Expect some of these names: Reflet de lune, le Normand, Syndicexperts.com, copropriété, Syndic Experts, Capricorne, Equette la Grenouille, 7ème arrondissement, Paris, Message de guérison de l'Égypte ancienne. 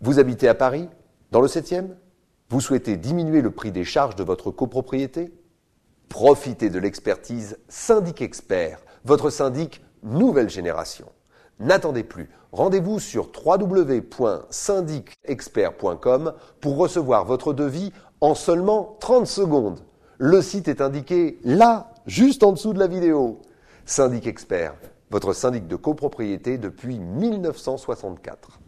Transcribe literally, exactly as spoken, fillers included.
Vous habitez à Paris, dans le septième? Vous souhaitez diminuer le prix des charges de votre copropriété? Profitez de l'expertise Syndic Experts, votre syndic nouvelle génération. N'attendez plus, rendez-vous sur w w w point syndic expert point com pour recevoir votre devis en seulement trente secondes. Le site est indiqué là, juste en dessous de la vidéo. Syndic Expert, votre syndic de copropriété depuis mille neuf cent soixante-quatre.